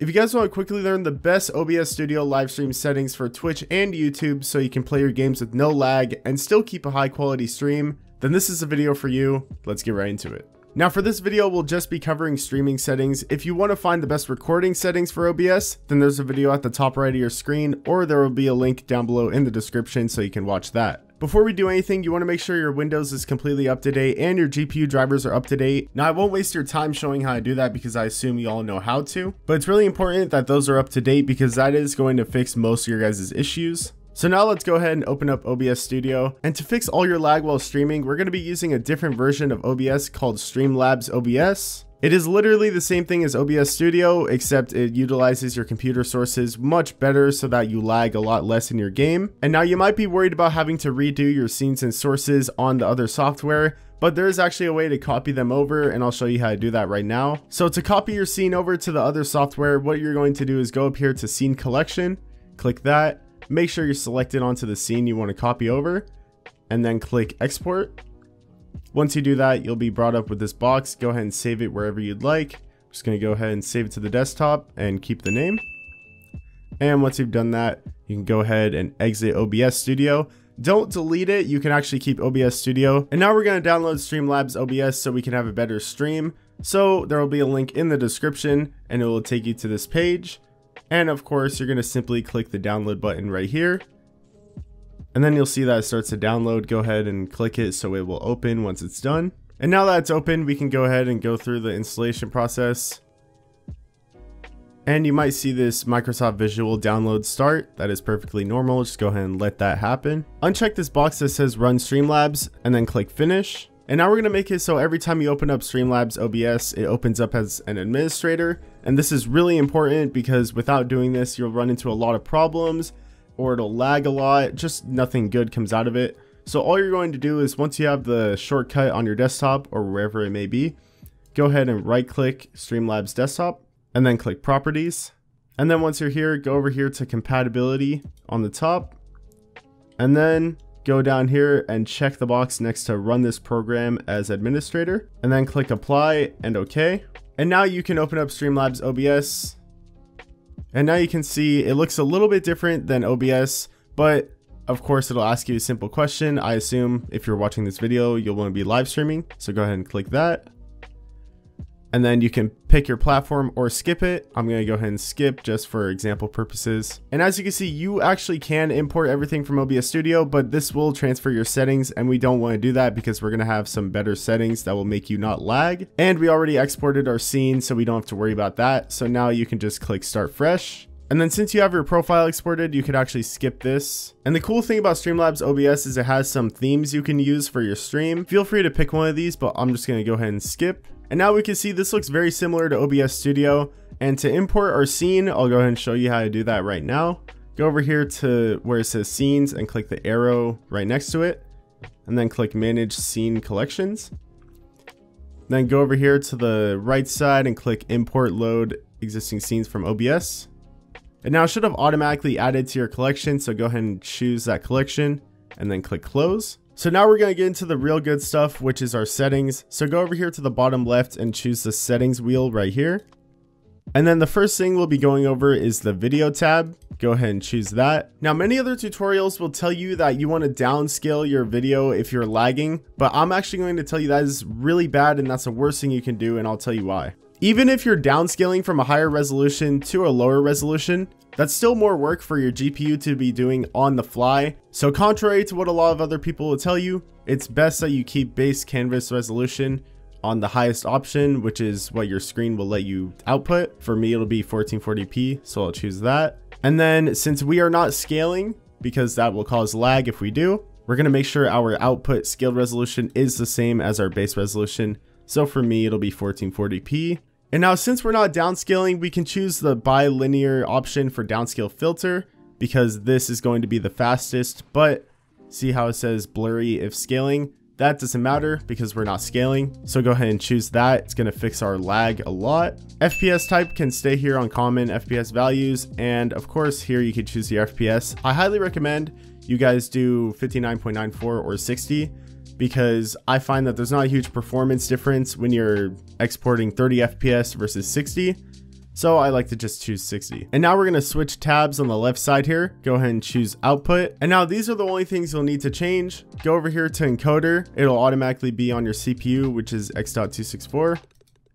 If you guys want to quickly learn the best OBS Studio live stream settings for Twitch and YouTube so you can play your games with no lag and still keep a high quality stream, then this is a video for you. Let's get right into it. Now for this video, we'll just be covering streaming settings. If you want to find the best recording settings for OBS, then there's a video at the top right of your screen, or there will be a link down below in the description so you can watch that. Before we do anything, you want to make sure your Windows is completely up to date and your GPU drivers are up to date. Now I won't waste your time showing how I do that because I assume you all know how to, but it's really important that those are up to date because that is going to fix most of your guys' issues. So now let's go ahead and open up OBS Studio, and to fix all your lag while streaming, we're going to be using a different version of OBS called Streamlabs OBS. It is literally the same thing as OBS Studio, except it utilizes your computer sources much better so that you lag a lot less in your game. And now you might be worried about having to redo your scenes and sources on the other software, but there is actually a way to copy them over, and I'll show you how to do that right now. So to copy your scene over to the other software, what you're going to do is go up here to Scene Collection, click that, make sure you're selected onto the scene you want to copy over, and then click Export. Once you do that, you'll be brought up with this box. Go ahead and save it wherever you'd like. I'm just going to go ahead and save it to the desktop and keep the name. And once you've done that, you can go ahead and exit OBS Studio. Don't delete it. You can actually keep OBS Studio. And now we're going to download Streamlabs OBS so we can have a better stream. So there will be a link in the description and it will take you to this page. And of course, you're going to simply click the download button right here. And then you'll see that it starts to download. Go ahead and click it so it will open once it's done. And now that it's open, we can go ahead and go through the installation process. And you might see this Microsoft Visual download start. That is perfectly normal. Just go ahead and let that happen. Uncheck this box that says Run Streamlabs and then click Finish. And now we're going to make it so every time you open up Streamlabs OBS, it opens up as an administrator. And this is really important because without doing this, you'll run into a lot of problems, or it'll lag a lot, just nothing good comes out of it. So all you're going to do is once you have the shortcut on your desktop or wherever it may be, go ahead and right click Streamlabs Desktop and then click Properties. And then once you're here, go over here to Compatibility on the top, and then go down here and check the box next to Run this program as administrator, and then click Apply and OK. And now you can open up Streamlabs OBS. And now you can see it looks a little bit different than OBS, but of course it'll ask you a simple question. I assume if you're watching this video, you'll want to be live streaming. So go ahead and click that. And then you can pick your platform or skip it. I'm going to go ahead and skip just for example purposes. And as you can see, you actually can import everything from OBS Studio, but this will transfer your settings. And we don't want to do that because we're going to have some better settings that will make you not lag. And we already exported our scene, so we don't have to worry about that. So now you can just click Start Fresh. And then since you have your profile exported, you could actually skip this. And the cool thing about Streamlabs OBS is it has some themes you can use for your stream. Feel free to pick one of these, but I'm just going to go ahead and skip. And now we can see this looks very similar to OBS Studio. And to import our scene, I'll go ahead and show you how to do that right now. Go over here to where it says Scenes and click the arrow right next to it, and then click Manage Scene Collections. Then go over here to the right side and click Import Load Existing Scenes from OBS. And now it should have automatically added to your collection, so go ahead and choose that collection and then click Close. So now we're going to get into the real good stuff, which is our settings. So go over here to the bottom left and choose the settings wheel right here. And then the first thing we'll be going over is the video tab. Go ahead and choose that. Now, many other tutorials will tell you that you want to downscale your video if you're lagging, but I'm actually going to tell you that is really bad and that's the worst thing you can do, and I'll tell you why. Even if you're downscaling from a higher resolution to a lower resolution, that's still more work for your GPU to be doing on the fly. So contrary to what a lot of other people will tell you, it's best that you keep base canvas resolution on the highest option, which is what your screen will let you output. For me, it'll be 1440p, so I'll choose that. And then since we are not scaling, because that will cause lag if we do, we're going to make sure our output scaled resolution is the same as our base resolution. So for me, it'll be 1440p. And now since we're not downscaling, we can choose the bilinear option for downscale filter because this is going to be the fastest, but see how it says blurry if scaling? That doesn't matter because we're not scaling. So go ahead and choose that. It's going to fix our lag a lot. FPS type can stay here on common FPS values. And of course here you can choose your FPS. I highly recommend you guys do 59.94 or 60. Because I find that there's not a huge performance difference when you're exporting 30 FPS versus 60. So I like to just choose 60. And now we're gonna switch tabs on the left side here. Go ahead and choose output. And now these are the only things you'll need to change. Go over here to encoder. It'll automatically be on your CPU, which is X.264.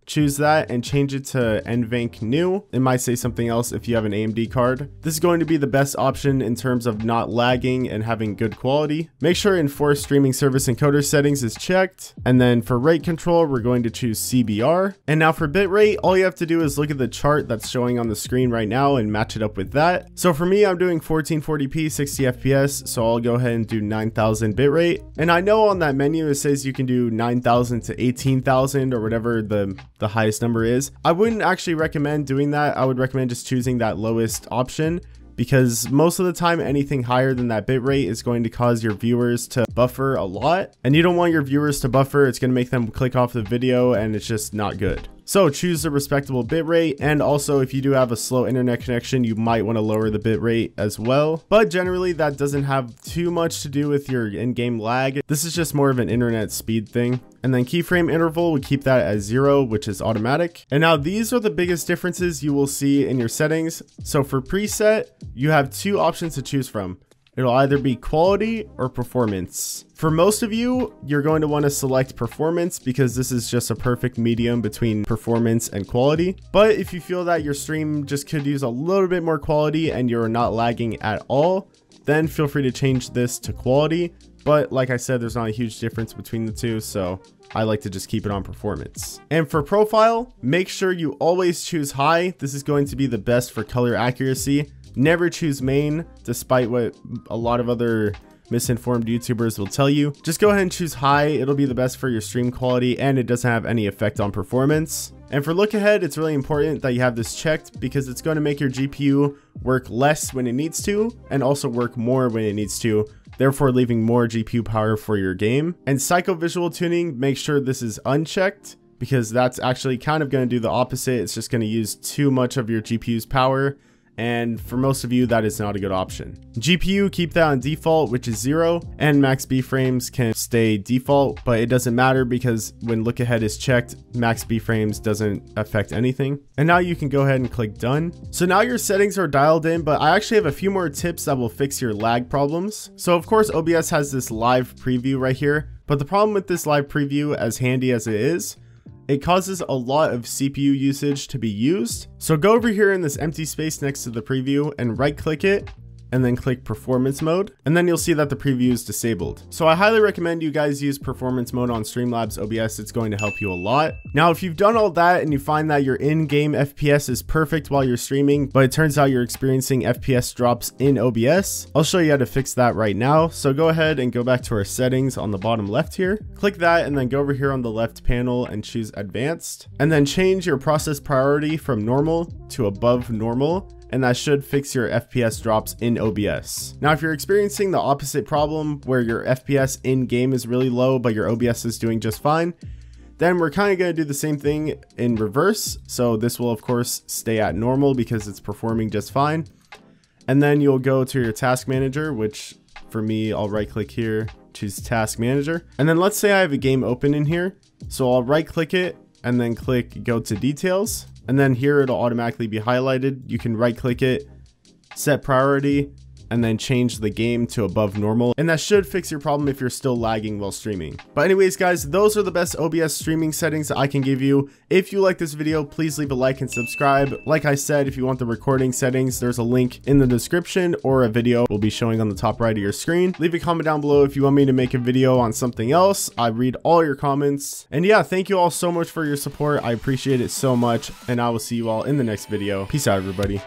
Choose that and change it to NVENC new. It might say something else if you have an AMD card. This is going to be the best option in terms of not lagging and having good quality. Make sure enforced streaming service encoder settings is checked. And then for rate control, we're going to choose CBR. And now for bitrate, all you have to do is look at the chart that's showing on the screen right now and match it up with that. So for me, I'm doing 1440p, 60 FPS. So I'll go ahead and do 9,000 bitrate. And I know on that menu, it says you can do 9,000 to 18,000 or whatever the highest number is. I wouldn't actually recommend doing that. I would recommend just choosing that lowest option, because most of the time anything higher than that bitrate is going to cause your viewers to buffer a lot, and you don't want your viewers to buffer. It's going to make them click off the video and it's just not good. So choose a respectable bitrate, and also if you do have a slow internet connection, you might want to lower the bitrate as well. But generally that doesn't have too much to do with your in-game lag. This is just more of an internet speed thing. And then keyframe interval, we keep that as 0, which is automatic. And now these are the biggest differences you will see in your settings. So for preset, you have two options to choose from. It'll either be quality or performance. For most of you, you're going to want to select performance, because this is just a perfect medium between performance and quality. But if you feel that your stream just could use a little bit more quality and you're not lagging at all, then feel free to change this to quality. But like I said, there's not a huge difference between the two, so I like to just keep it on performance. And for profile, make sure you always choose high. This is going to be the best for color accuracy. Never choose main, despite what a lot of other misinformed YouTubers will tell you. Just go ahead and choose high. It'll be the best for your stream quality, and it doesn't have any effect on performance. And for look ahead, it's really important that you have this checked, because it's going to make your GPU work less when it needs to and also work more when it needs to, therefore leaving more GPU power for your game. And psychovisual tuning, make sure this is unchecked, because that's actually kind of going to do the opposite. It's just going to use too much of your GPU's power. And for most of you, that is not a good option. GPU, keep that on default, which is 0, and max B frames can stay default, but it doesn't matter, because when look ahead is checked, max B frames doesn't affect anything. And now you can go ahead and click done. So now your settings are dialed in, but I actually have a few more tips that will fix your lag problems. So of course, OBS has this live preview right here, but the problem with this live preview, as handy as it is, it causes a lot of CPU usage to be used. So go over here in this empty space next to the preview and right click it, and then click performance mode. And then you'll see that the preview is disabled. So I highly recommend you guys use performance mode on Streamlabs OBS. It's going to help you a lot. Now, if you've done all that and you find that your in-game FPS is perfect while you're streaming, but it turns out you're experiencing FPS drops in OBS, I'll show you how to fix that right now. So go ahead and go back to our settings on the bottom left here, click that, and then go over here on the left panel and choose advanced, and then change your process priority from normal to above normal. And that should fix your FPS drops in OBS. Now, if you're experiencing the opposite problem where your FPS in game is really low, but your OBS is doing just fine, then we're kind of going to do the same thing in reverse. So this will of course stay at normal because it's performing just fine. And then you'll go to your task manager, which for me, I'll right click here, choose task manager. And then let's say I have a game open in here. So I'll right click it and then click go to details. And then here it'll automatically be highlighted. You can right click it, set priority, and then change the game to above normal. And that should fix your problem if you're still lagging while streaming. But anyways, guys, those are the best OBS streaming settings I can give you. If you like this video, please leave a like and subscribe. Like I said, if you want the recording settings, there's a link in the description, or a video will be showing on the top right of your screen. Leave a comment down below if you want me to make a video on something else. I read all your comments. And yeah, thank you all so much for your support. I appreciate it so much. And I will see you all in the next video. Peace out, everybody.